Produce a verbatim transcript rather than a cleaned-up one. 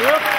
Yep.